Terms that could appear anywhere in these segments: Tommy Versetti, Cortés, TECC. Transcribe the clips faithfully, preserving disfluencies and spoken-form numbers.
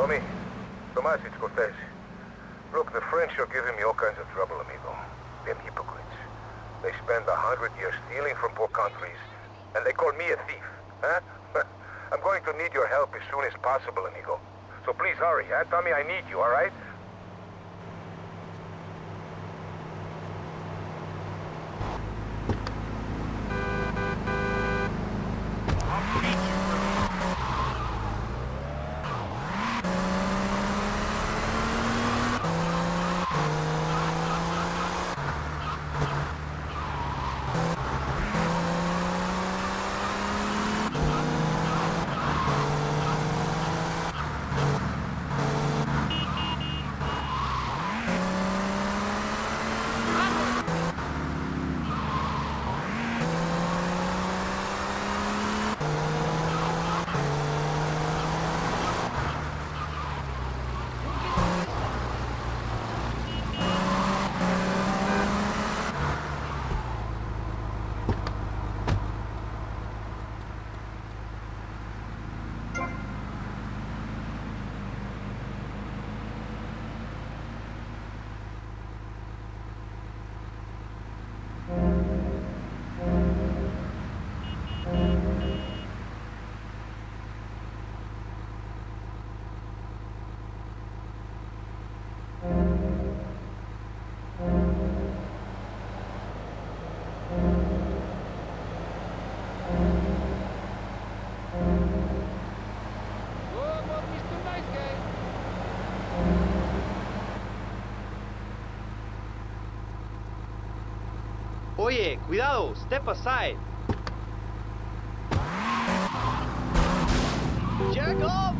Tommy, Tomas, it's Cortés. Look, the French are giving me all kinds of trouble, amigo. Them hypocrites. They spend a hundred years stealing from poor countries, and they call me a thief, huh? I'm going to need your help as soon as possible, amigo. So please hurry, huh? Tommy, I need you, all right? Oye, cuidado, step aside. Jack up!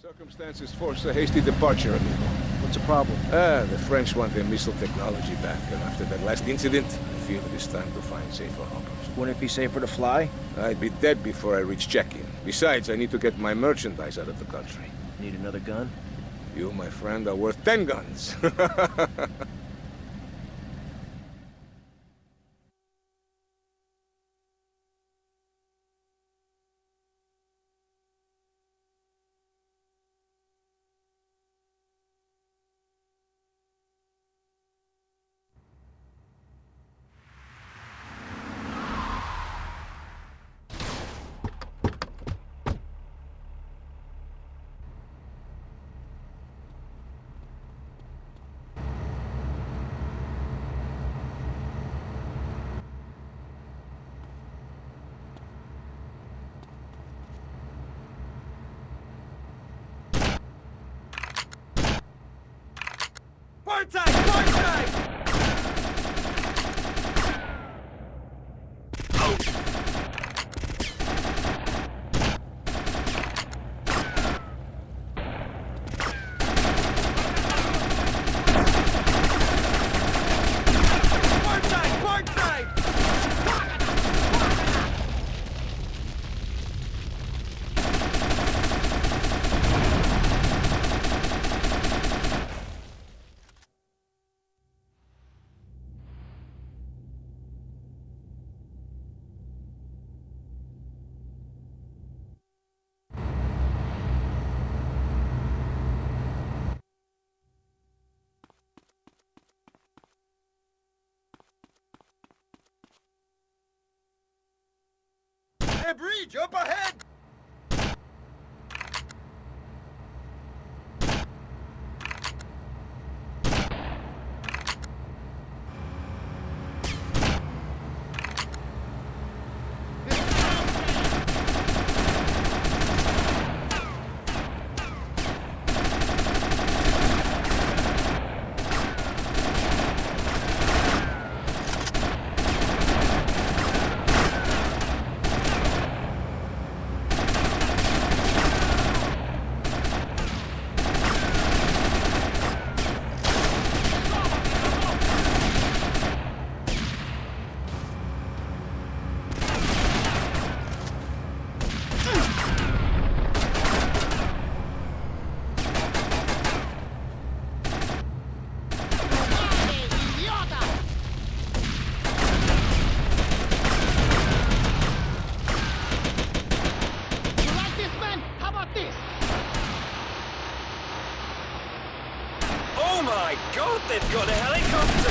Circumstances forced a hasty departure, amigo. What's the problem? Ah, the French want their missile technology back, and after that last incident, I feel it is time to find safer harbors. Wouldn't it be safer to fly? I'd be dead before I reach check-in. Besides, I need to get my merchandise out of the country. Need another gun? You, my friend, are worth ten guns. Bridge up ahead! got a helicopter!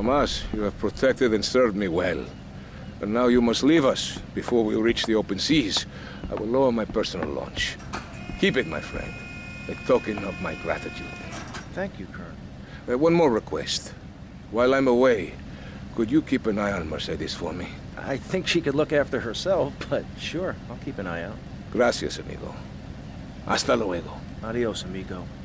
Tomas, you have protected and served me well. But now you must leave us before we reach the open seas. I will lower my personal launch. Keep it, my friend, a token of my gratitude. Thank you, Colonel. Uh, one more request. While I'm away, could you keep an eye on Mercedes for me? I think she could look after herself, but sure, I'll keep an eye out. Gracias, amigo. Hasta luego. Adios, amigo.